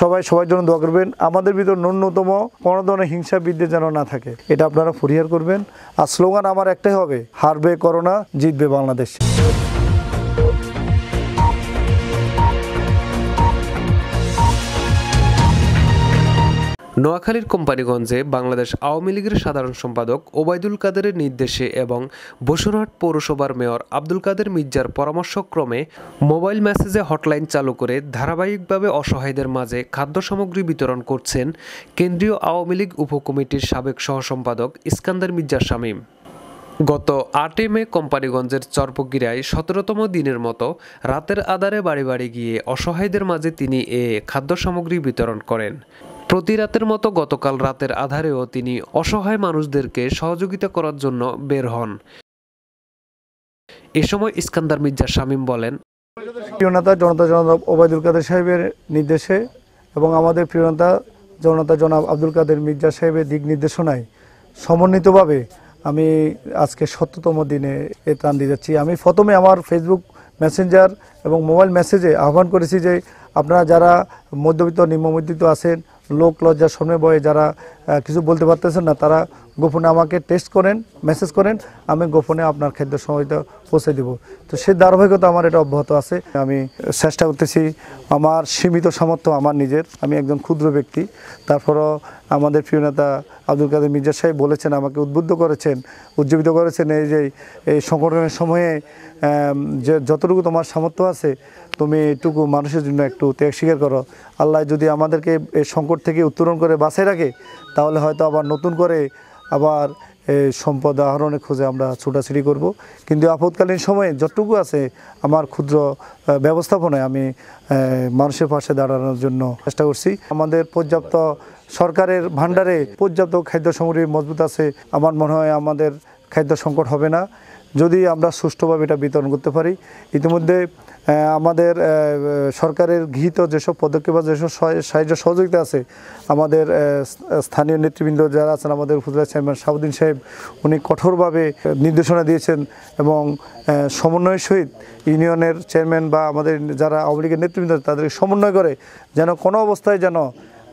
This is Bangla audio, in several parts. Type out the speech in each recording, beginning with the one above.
সবাই সবার জন্য দোয়া করবেন। আমাদের ভিতর ন্যূনতম কোনো ধরনের হিংসা বিদ্বেষ যেন না থাকে, এটা আপনারা পরিহার করবেন। আর স্লোগান আমার একটাই হবে, হারবে করোনা, জিতবে বাংলাদেশ। নোয়াখালীর কোম্পানিগঞ্জে বাংলাদেশ আওয়ামী লীগের সাধারণ সম্পাদক ওবাইদুল কাদেরের নির্দেশে এবং বসুরহাট পৌরসভার মেয়র আব্দুল কাদের মির্জার পরামর্শক্রমে মোবাইল মেসেজে হটলাইন চালু করে ধারাবাহিকভাবে অসহায়দের মাঝে খাদ্য সামগ্রী বিতরণ করছেন কেন্দ্রীয় আওয়ামী লীগ উপকমিটির সাবেক সহসম্পাদক ইস্কান্দার মির্জা শামীম। গত ৮ মে কোম্পানিগঞ্জের চরপুকুরিয়ায় ১৭তম দিনের মতো রাতের আধারে বাড়ি বাড়ি গিয়ে অসহায়দের মাঝে তিনি এ খাদ্য সামগ্রী বিতরণ করেন। প্রতি রাতের মতো গতকাল রাতের আধারেও তিনি অসহায় মানুষদেরকে সহযোগিতা করার জন্য বের হন। এ সময় ইস্কান্দার মির্জা শামীম বলেন, জনতা ওবাইদুল কাদের সাহেবের নির্দেশে এবং আমাদের প্রিয় নেতা জনতা জনাব আব্দুল কাদের মির্জা সাহেবের দিক নির্দেশনায় সমন্বিতভাবে আমি আজকে ১৭তম দিনে এ ত্রাণ দিয়ে যাচ্ছি। আমি প্রথমে আমার ফেসবুক মেসেঞ্জার এবং মোবাইল মেসেজে আহ্বান করেছি যে আপনারা যারা মধ্যবিত্ত নিম্নমধ্যবিত্ত আছেন, লোক লজ্জার সামনে বয়ে যারা কিছু বলতে পারতেছেন না, তারা গোপনে আমাকে টেক্সট করেন, মেসেজ করেন, আমি গোপনে আপনার খাদ্য সহায়তা পৌঁছে দেব। তো সেই ধারাবাহিকতা আমার এটা অব্যাহত আছে। আমি চেষ্টা করতেছি, আমার সীমিত সামর্থ্য আমার নিজের, আমি একজন ক্ষুদ্র ব্যক্তি, তারপরও আমাদের প্রিয় নেতা আব্দুল কাদের মির্জা সাহেব বলেছেন, আমাকে উদ্বুদ্ধ করেছেন, উজ্জীবিত করেছেন এই যে এই সংগঠনের সময়ে যে যতটুকু তোমার সামর্থ্য আছে তুমি এটুকু মানুষের জন্য একটু ত্যাগ স্বীকার করো। আল্লাহ যদি আমাদেরকে এই সংকট থেকে উত্তরণ করে বাঁচিয়ে রাখে, তাহলে হয়তো আবার নতুন করে আবার সম্পদ আহরণের খোঁজে আমরা ছোটাছুটি করব। কিন্তু আপদকালীন সময়ে যতটুকু আছে আমার ক্ষুদ্র ব্যবস্থাপনায় আমি মানুষের পাশে দাঁড়ানোর জন্য চেষ্টা করছি। আমাদের পর্যাপ্ত সরকারের ভাণ্ডারে পর্যাপ্ত খাদ্য সামগ্রী মজবুত আছে, আমার মনে হয় আমাদের খাদ্য সংকট হবে না যদি আমরা সুষ্ঠুভাবে এটা বিতরণ করতে পারি। ইতিমধ্যে আমাদের সরকারের গৃহীত যেসব পদক্ষেপ বা যেসব সাহায্য সহযোগিতা আছে, আমাদের স্থানীয় নেতৃবৃন্দ যারা আছেন, আমাদের উপজেলা চেয়ারম্যান সাউদ্দিন সাহেব উনি কঠোরভাবে নির্দেশনা দিয়েছেন এবং সমন্বয়ের সহিত ইউনিয়নের চেয়ারম্যান বা আমাদের যারা আওয়ামী লীগের নেতৃবৃন্দ তাদেরকে সমন্বয় করে যেন কোনো অবস্থায় যেন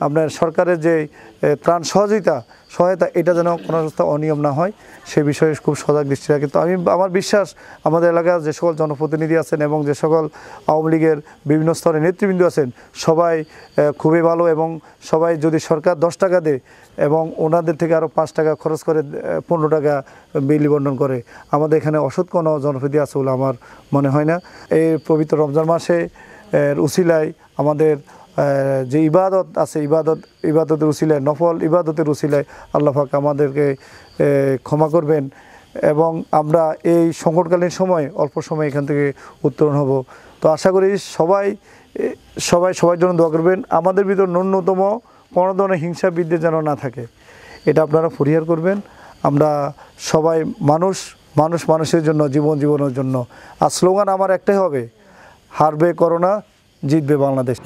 আপনার সরকারের যে ত্রাণ সহায়তা এটা যেন কোনো অবস্থায় অনিয়ম না হয়, সে বিষয়ে খুব সজাগ দৃষ্টি রাখে। তো আমার বিশ্বাস আমাদের এলাকার যে সকল জনপ্রতিনিধি আছেন এবং যে সকল আওয়ামী লীগের বিভিন্ন স্তরে নেতৃবৃন্দ আছেন সবাই খুবই ভালো, এবং সবাই যদি সরকার ১০ টাকা দেয় এবং ওনাদের থেকে আরও ৫ টাকা খরচ করে 15 টাকা বিলি বণ্টন করে, আমাদের এখানে অসৎ কোনো জনপ্রতিনিধি আছে বলে আমার মনে হয় না। এই পবিত্র রমজান মাসে উসিলায় আমাদের যে ইবাদত আছে, ইবাদতের উসিলায়, নফল ইবাদতের উসিলায় আল্লাহ পাক আমাদেরকে ক্ষমা করবেন এবং আমরা এই সংকটকালীন সময় অল্প সময় এখান থেকে উত্তরণ হব। তো আশা করি সবার জন্য দোয়া করবেন। আমাদের ভিতর ন্যূনতম কোনো ধরনের হিংসা বিদ্বেষ যেন না থাকে, এটা আপনারা পরিহার করবেন। আমরা সবাই মানুষের জন্য, জীবনের জন্য। আর স্লোগান আমার একটাই হবে, হারবে করোনা, জিতবে বাংলাদেশ।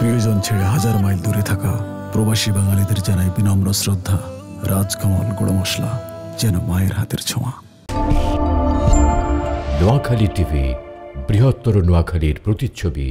প্রিয়জন ছেড়ে হাজার মাইল দূরে থাকা প্রবাসী বাঙালিদের জানাই বিনম্র শ্রদ্ধা। রাজকমল গুঁড়ো মশলা যেন মায়ের হাতের ছোঁয়া। নোয়াখালী টিভি, বৃহত্তর নোয়াখালীর প্রতিচ্ছবি।